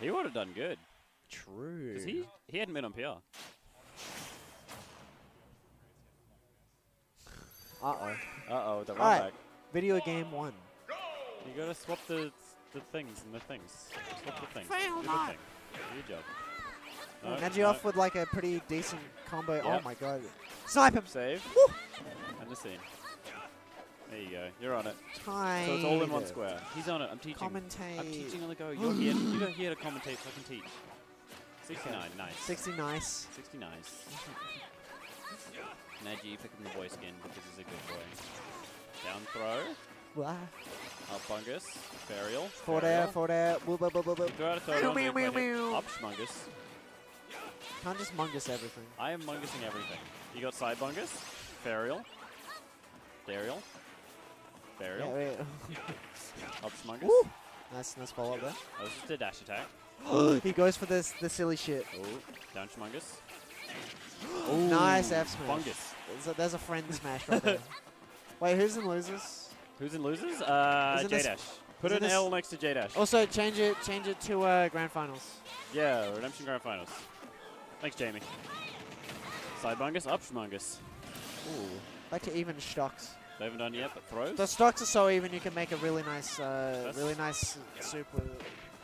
He would have done good. True. Because he hadn't been on PR. Uh-oh, the rollback. Right. Video game one. You gotta swap the things and the things. Swap the things. Fail not. Do your job. No, Nadgey off with like a pretty decent combo. Yep. Oh my god. Snipe him! Save. Woo! And the scene. There you go. You're on it. So it's all in one square. He's on it. I'm teaching. Commentate. I'm teaching on the go. You're here. You're here to commentate so I can teach. 69. Okay. Nice. 60 nice. 60 nice. Nadgey, pick up the boy skin because he's a good boy. Down throw. Wow. Up fungus. Burial. Forward air. Forward air. Woo, woo, woo, woo, woo. Throw out a throw. Meow, meow, meow. Up shmungus. Can't just mungus everything. I am mungusing everything. You got side bungus. Burial. Burial. Burial. Up shmungus. Woo. Nice follow up there. That was just a dash attack. He goes for this the silly shit. Oh, down shmungus. Ooh. Nice F smash. Fungus. There's a friend smash right there. Wait, who's in losers? Who's in losers? JDash. Put an L next to JDash. Also, change it to grand finals. Yeah, Redemption Grand Finals. Thanks, Jamie. Side bungus, up shmungus. Ooh, back to even stocks. They haven't done yet, but throws. The stocks are so even you can make a really nice soup with it.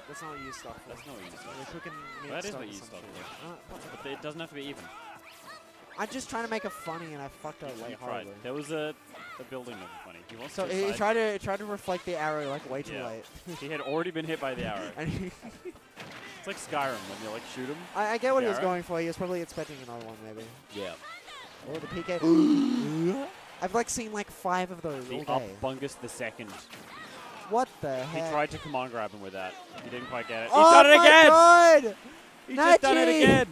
That's not what you stock for. That's not what you stock for. We're cooking meat that is what you stock for. But it doesn't have to be even. I'm just trying to make it funny, and I fucked up way hard. There was a building that was funny. He wants so he tried to reflect the arrow like way too late. He had already been hit by the arrow. It's like Skyrim when you like shoot him. I get what he was going for. He was probably expecting another one, maybe. Yeah. Or the PK. I've like seen like 5 of those all day. The up bungus the second. What the heck? He tried to command grab him with that. He didn't quite get it. He's done it again! Oh my god! He's just done it again!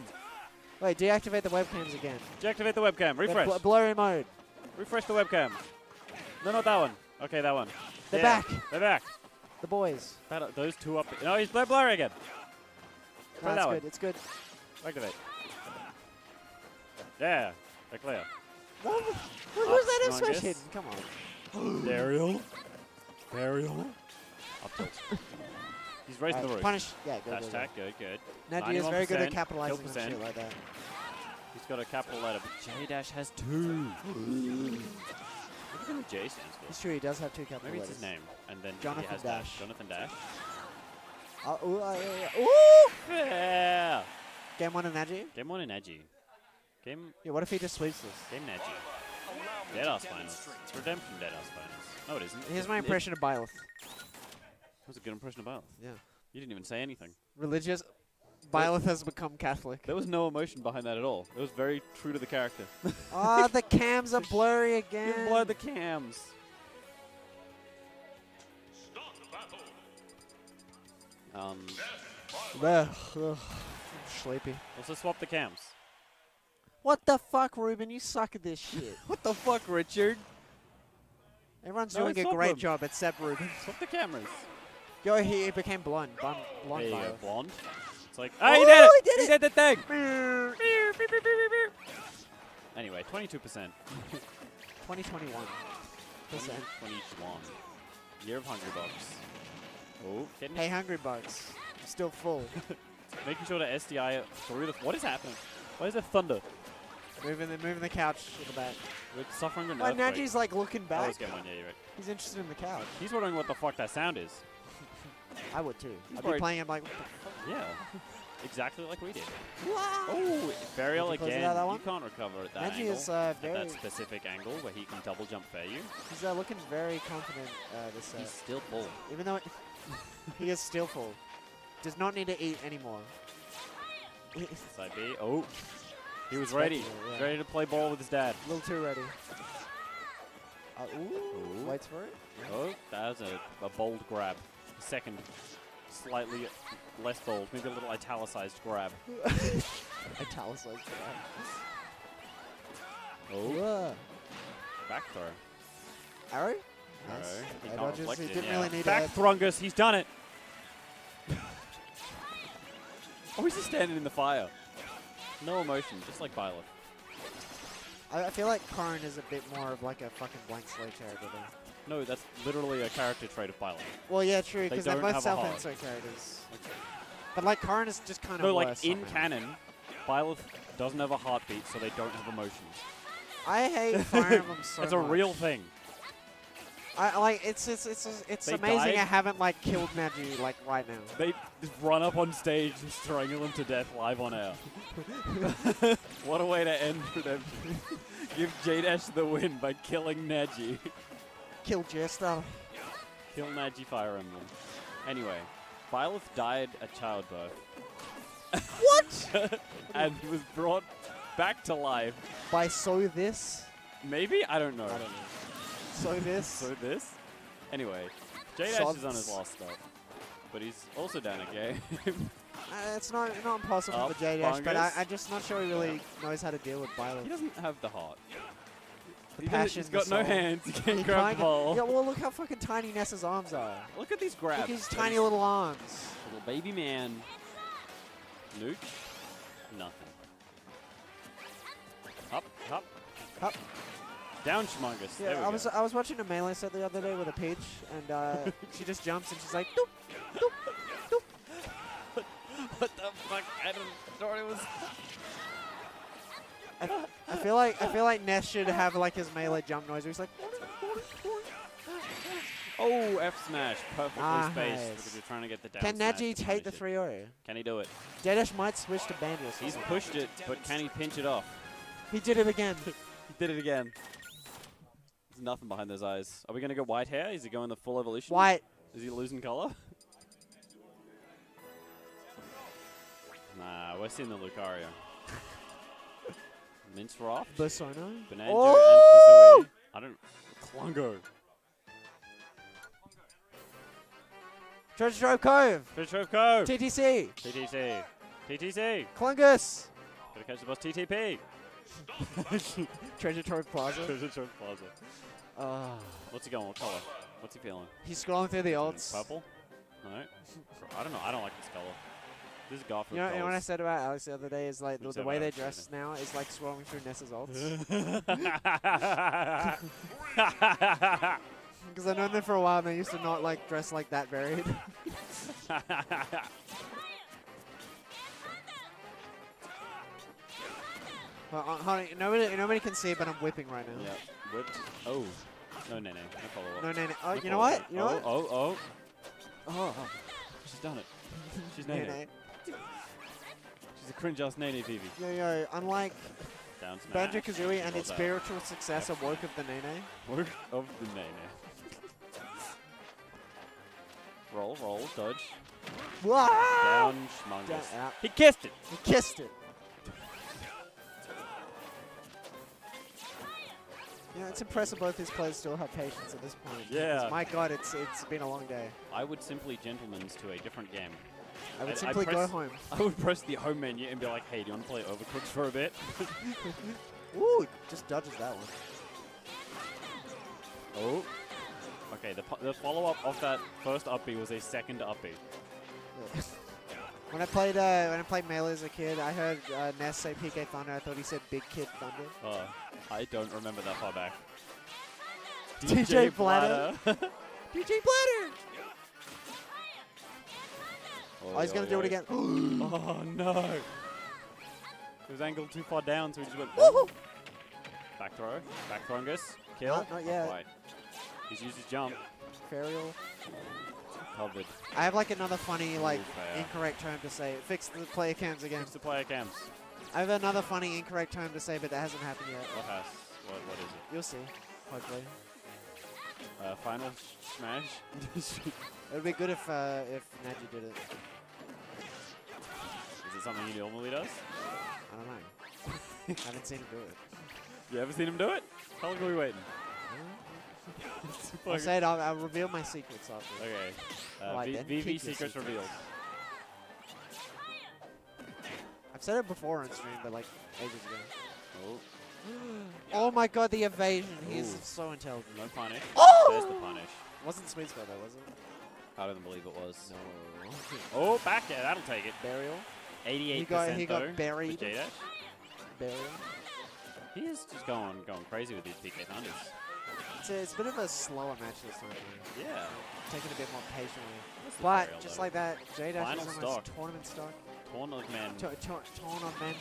Wait, deactivate the webcams again. Deactivate the webcam. Refresh. Blurry mode. Refresh the webcam. No, not that one. Okay, that one. They're back. They're back. The boys. Those two up. No, he's blurry again. No, that's good. It's good. Activate. Yeah. They're clear. What was that expression? Come on. Burial. Burial. Up tilt. He's raising the roof. Punish. Yeah, good. Hashtag, good. Nadgey is very good at capitalizing on shit like that. He's got a capital letter, but JDash has 2. What do you think J stands for? It's true, he does have 2 capital letters. Maybe it's his name. And then Jonathan he has Dash. Jonathan Dash. Ooh! Yeah! Game 1 and Nadgey? Game 1 and Nadgey. Game. Yeah, what if he just sweeps this? Game Nadgey. Deadass finals. It's Redemption Deadass finals. No, it isn't. Here's my impression of Byleth. That was a good impression of Byleth. Yeah. You didn't even say anything. Religious. Byleth has become Catholic. There was no emotion behind that at all. It was very true to the character. Oh, the cams are blurry again. You blur the cams. Stop the battle. Sleepy. Also swap the cams. What the fuck, Ruben? You suck at this shit. What the fuck, Richard? Everyone's doing a great job except Ruben. Swap the cameras. Yo, he became blonde. Blonde. There you go, blonde. It's like, oh, he did it! He did the thing! Anyway, 22%. 2021. 2021. Year of Hungry Bucks. Oh, hey, Hungry Bucks. Still full. Making sure to SDI through the. What is happening? Why is there thunder? Moving the couch in the back. We're suffering an earthquake. Nadgey's like looking back. Oh, he's interested in the couch. He's wondering what the fuck that sound is. I would too. I'd be playing him like, what the fuck? Yeah, exactly like we did. Oh, burial again. You can't recover at that Nadgey angle. Is, at that specific angle where he can double jump fair you. He's looking very confident this set. He's still full. Even though he is still full. Does not need to eat anymore. Side B. Oh. He was ready. Yeah. Ready to play ball with his dad. A little too ready. Ooh. Waits for it. Oh, that was a bold grab. A second, slightly less bold. Maybe a little italicized grab. Italicized grab. Oh. Yeah. Back throw. Arrow? Nice. Arrow. He can't reflect it. He didn't really need back thrungus. He's done it. Oh, he's just standing in the fire. No emotion, just like Byleth. I feel like Karin is a bit more of like a fucking blank slate character though. No, that's literally a character trait of Byleth. Well, yeah, true, because they're both self-insert characters. Okay. But like Karin is just kind of worse in canon, Byleth doesn't have a heartbeat, so they don't have emotions. I hate Fire Emblem so much. It's a real thing. I like it's amazing I haven't like killed Nadgey like right now. They run up on stage and strangle him to death live on air. What a way to end Redemption. Give JDash the win by killing Nadgey. Kill Jester. Kill Nadgey Fire Emblem. Anyway, Byleth died at childbirth. What? And he was brought back to life. By Maybe? I don't know. So this? Anyway, JDash is on his last stop. But he's also down a game. It's not impossible for JDash, but I'm just not sure he really knows how to deal with Byleth. He doesn't have the heart. The passion, he's got no hands, he can't grab the ball. Yeah, well, look how fucking tiny Ness's arms are. Look at these grabs. Look at his tiny little arms. Little baby man. Luke? Nothing. Up, up, up. Down Schmungus. Yeah, I was watching a Melee set the other day with a Peach, and she just jumps and she's like, doop, doop, doop. What the fuck? I thought it was. I feel like Ness should have like his Melee jump noise. He's like, oh, F smash, perfectly spaced because you're trying to get the down. Can Nadgey take the 3-0? Can he do it? JDash might switch to Banjo. He's pushed it, but can he pinch it off? He did it again. There's nothing behind those eyes. Are we going to go white hair? Is he going the full evolution? White. Is he losing color? Nah, we're seeing the Lucario. Mince Raft. Banjo and Kazooie. Klungo. Treasure Trove Cove. TTC. TTC. Klungus. Gotta catch the boss TTP. Treasure Trove Plaza. What's he going? What color? What's he feeling? He's scrolling through the ults. Purple? No. I don't know. I don't like this color. This is Garfield. You know what I said about Alex the other day is like the way they dress now is like scrolling through Ness's ults. Because I've known them for a while and they used to not like dress like that varied. Honey, nobody can see, but I'm whipping right now. Yeah, whipped. Oh, no, no, no, follow up. No, no, no. Oh, you know what? You know what? Oh. She's done it. She's Nene. She's a cringe-ass Nene TV. Yo, unlike Banjo-Kazooie and its spiritual successor, Woke of the Nene. Woke of the Nene. Roll, dodge. Wow! Down, Schmungus. He kissed it. You know, it's impressive both these players still have patience at this point. Yeah. My God, it's been a long day. I would simply gentleman's to a different game. I would simply go home. I would press the home menu and be like, hey, do you want to play Overcooked for a bit? Ooh, just dodges that one. Oh. Okay, the follow-up of that first up B was a second up B. Yeah. When I played Melee as a kid, I heard Ness say PK Thunder. I thought he said Big Kid Thunder. Oh, I don't remember that far back. DJ Bladder. DJ Bladder! Oh, he's going to do it again. Oh, no. It was angled too far down, so he just went... Woohoo! Back throw. Back throwingus. Kill. Not yet. Right. He's used his jump. Ferial. Covered. I have like another funny, like incorrect term to say. Fix the player cams again. Fix the player cams. I have another funny, incorrect term to say, but that hasn't happened yet. What is it? You'll see, hopefully. Final smash. It would be good if Nadgey did it. Is it something he normally does? I don't know. I haven't seen him do it. You ever seen him do it? How long are we waiting? I'll say it, I'll reveal my secrets after. Okay. VV secrets revealed. I've said it before on stream, but like ages ago. Oh, oh my God, the evasion. Ooh. He's so intelligent. No punish. Oh! There's the punish. Wasn't sweet spell though, was it? I don't believe it was. No. Oh, back there. That'll take it. Burial. 88%. He got buried. Burial. He is just going crazy with these PK Thunders. It's a bit of a slower match this time. Yeah. take it a bit more patiently. But just like that, JDash is almost tournament stock. Tournament. Tournament.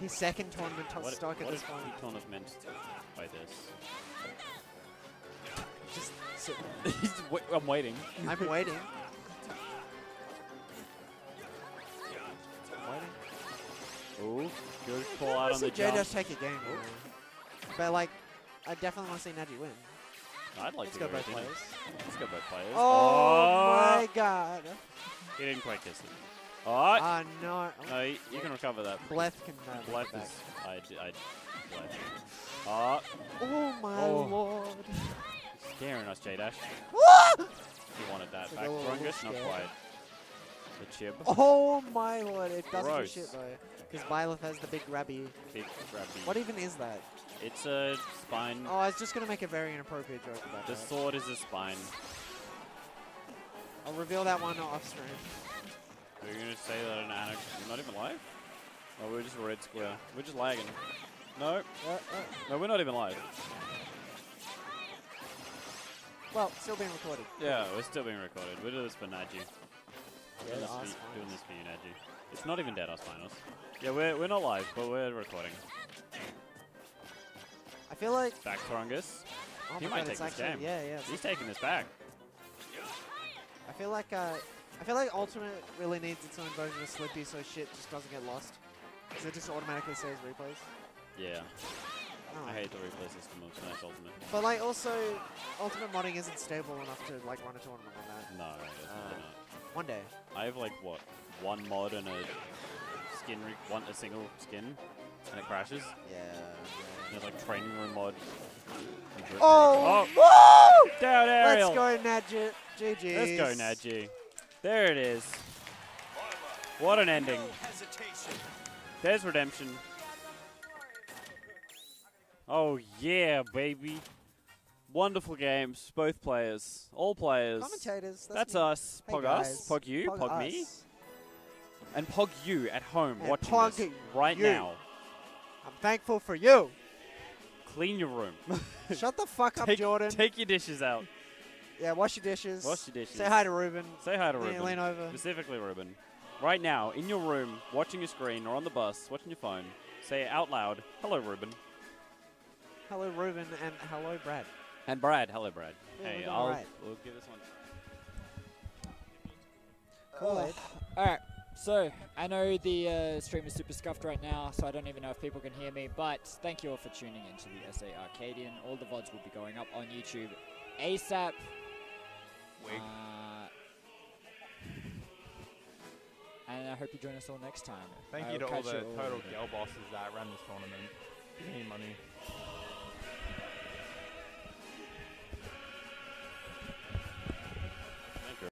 His second tournament stock at this point. What is tournament by this? Just sit there. I'm waiting. I'm waiting. Ooh, good pull out on the jump. JDash take a game, but like, I definitely want to see Nadgey win. I'd like to go both players. Let's go both players. Oh my god! He didn't quite kiss it. Oh, no! No, you can recover that. Byleth can. Byleth is. Oh. Oh my lord! You're scaring us, JDash. He wanted that back. Grungus, not quite. The chip. Oh my lord! It doesn't do shit though. Because Byleth has the big grabby. Big grabby. What even is that? It's a spine. Oh, I was just going to make a very inappropriate joke about that. The sword is a spine. I'll reveal that one off stream. Are you going to say that in Anna? You're not even live? Oh, we're just red square. We're just lagging. No. No, we're not even live. Well, still being recorded. Yeah, we're still being recorded. We're doing this for Nadgey. Yeah, doing this for you, Nadgey. It's not even Dead Ass Finals. Yeah, we're not live, but we're recording. I feel like... Back Krungus. Oh, he might take this game. Yeah, yeah. He's taking this back. I feel like Ultimate really needs its own version of Slippy so shit just doesn't get lost. Because it just automatically saves replays. Yeah. Oh. I hate the replay system of Smash Ultimate. But like also, Ultimate modding isn't stable enough to like run a tournament on that. No, it's not. One day. I have like, what, one mod and a single skin, and it crashes. Yeah. There's like training room mod. Oh! Oh. Woo! Down aerial! Let's go Nadgey. GG's. Let's go Nadgey. There it is. What an ending. There's redemption. Oh yeah, baby. Wonderful games, both players, all players. Commentators. That's us. Pog us. Pog you. Pog me. And Pog you at home watching this right now. I'm thankful for you. Clean your room. Shut the fuck up, Jordan. Take your dishes out. Yeah, wash your dishes. Wash your dishes. Say hi to Ruben. Say hi to Ruben. Lean over. Specifically Ruben. Right now, in your room, watching your screen or on the bus, watching your phone, say out loud, hello, Ruben. Hello, Ruben, and hello, Brad. And Brad. Hello, Brad. Yeah, hey, we'll give this one. Cool. All right. So, I know the stream is super scuffed right now, so I don't even know if people can hear me, but thank you all for tuning in to the SA Arcadian. All the VODs will be going up on YouTube ASAP. Wig. And I hope you join us all next time. Thank you to all the total gel bosses that ran this tournament. Give me money.